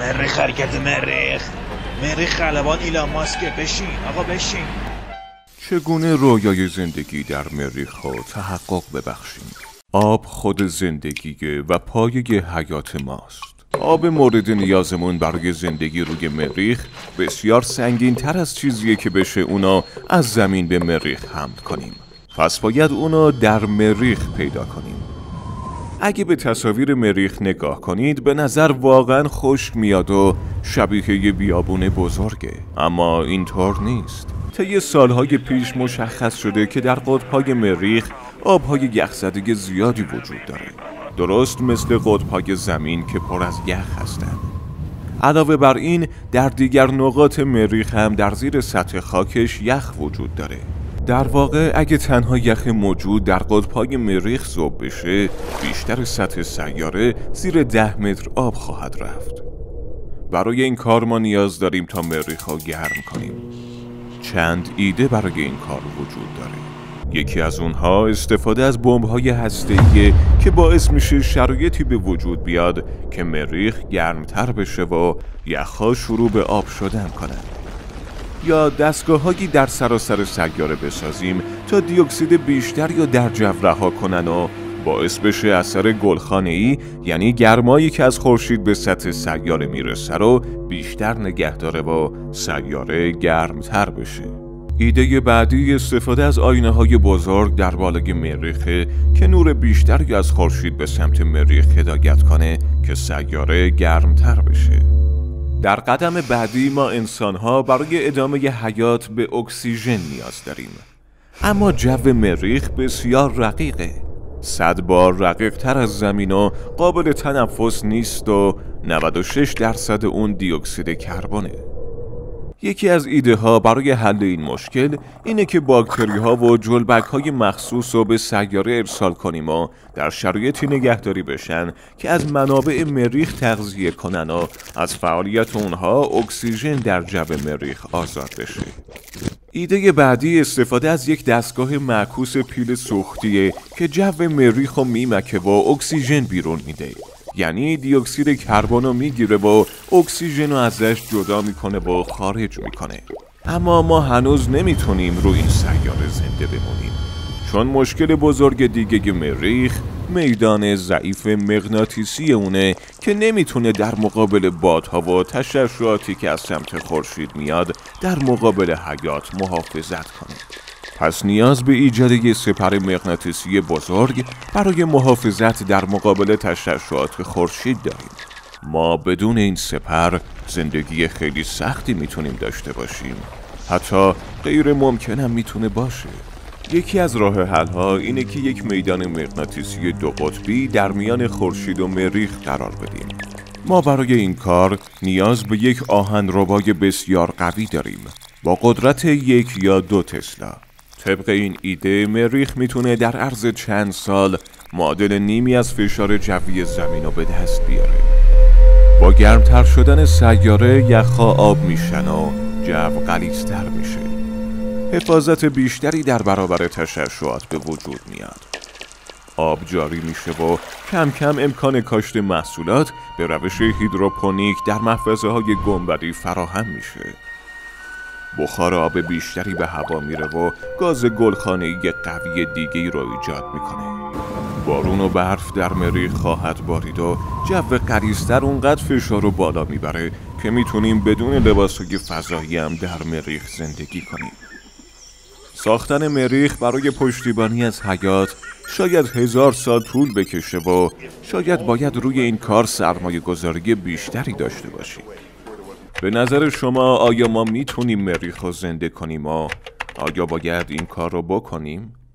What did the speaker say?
مریخ حرکت مریخ. مریخ خلبان ایلان ماسکه. بشین آقا بشین. چگونه رویای زندگی در مریخ ها تحقق ببخشیم؟ آب خود زندگیه و پایه حیات ماست. آب مورد نیازمون برای زندگی روی مریخ بسیار سنگین تر از چیزیه که بشه اونا از زمین به مریخ حمل کنیم. پس باید اونا در مریخ پیدا کنیم. اگه به تصاویر مریخ نگاه کنید به نظر واقعا خشک میاد و شبیه یه بیابون بزرگه، اما اینطور نیست. طی سالهای پیش مشخص شده که در قطب‌های مریخ آب‌های یخزده زیادی وجود داره، درست مثل قطب‌های زمین که پر از یخ هستند. علاوه بر این در دیگر نقاط مریخ هم در زیر سطح خاکش یخ وجود داره. در واقع اگه تنها یخ موجود در قطب‌های مریخ ذوب بشه، بیشتر سطح سیاره زیر 10 متر آب خواهد رفت. برای این کار ما نیاز داریم تا مریخ‌ها گرم کنیم. چند ایده برای این کار وجود داره. یکی از اونها استفاده از بمب‌های هسته‌ایه که باعث میشه شرایطی به وجود بیاد که مریخ گرمتر بشه و یخ‌ها شروع به آب شدن کنن. یا دستگاه‌هایی در سراسر سیاره بسازیم تا دیوکسید بیشتر یا در جو رها کنن و باعث بشه اثر گلخانه‌ای، یعنی گرمایی که از خورشید به سطح سیاره میرسه رو بیشتر نگه داره و سیاره گرمتر بشه. ایده بعدی استفاده از آینه‌های بزرگ در بالای مریخه که نور بیشتری از خورشید به سمت مریخ هدایت کنه که سیاره گرمتر بشه. در قدم بعدی ما انسان‌ها برای ادامه حیات به اکسیژن نیاز داریم، اما جو مریخ بسیار رقیقه، 100 بار رقیق تر از زمین و قابل تنفس نیست و 96% اون دیوکسید کربونه. یکی از ایده‌ها برای حل این مشکل اینه که باکتری‌ها و جلبک‌های مخصوص رو به سیاره ارسال کنیم و در شرایطی نگهداری بشن که از منابع مریخ تغذیه کنن و از فعالیت اونها اکسیژن در جو مریخ آزاد بشه. ایده بعدی استفاده از یک دستگاه معکوس پیل سوختیه که جو مریخ رو میمکه و اکسیژن بیرون میده. یعنی دیوکسید کربن رو میگیره و اکسیژن رو ازش جدا میکنه و خارج میکنه. اما ما هنوز نمیتونیم روی این سیاره زنده بمونیم، چون مشکل بزرگ دیگه مریخ میدان ضعیف مغناطیسی اونه که نمیتونه در مقابل بادها و تشعشعاتی که از سمت خورشید میاد در مقابل حیات محافظت کنه. پس نیاز به ایجاد یک سپر مغناطیسی بزرگ برای محافظت در مقابل تشعشعات خورشید داریم. ما بدون این سپر زندگی خیلی سختی میتونیم داشته باشیم، حتی غیر ممکنم میتونه باشه. یکی از راه حل‌ها اینه که یک میدان مغناطیسی دو قطبی در میان خورشید و مریخ قرار بدیم. ما برای این کار نیاز به یک آهنربای بسیار قوی داریم با قدرت 1 یا 2 تسلا. طبق این ایده مریخ میتونه در عرض چند سال معادل نیمی از فشار جوی زمین رو به دست بیاره. با گرمتر شدن سیاره یخها آب میشن و جو غلیظتر میشه. حفاظت بیشتری در برابر تشعشعات به وجود میاد. آب جاری میشه و کم کم امکان کاشت محصولات به روش هیدروپونیک در محفظه‌های گنبدی فراهم میشه. بخار آب بیشتری به هوا میره و گاز گلخانه‌ای قوی دیگه‌ای رو ایجاد میکنه. بارون و برف در مریخ خواهد بارید و جو غلیظتر اونقدر فشار رو بالا میبره که میتونیم بدون لباسهای فضایی هم در مریخ زندگی کنیم. ساختن مریخ برای پشتیبانی از حیات شاید 1000 سال طول بکشه و شاید باید روی این کار سرمایه‌گذاری بیشتری داشته باشیم. به نظر شما آیا ما میتونیم مریخ رو زنده کنیم؟ آیا باید این کار رو بکنیم؟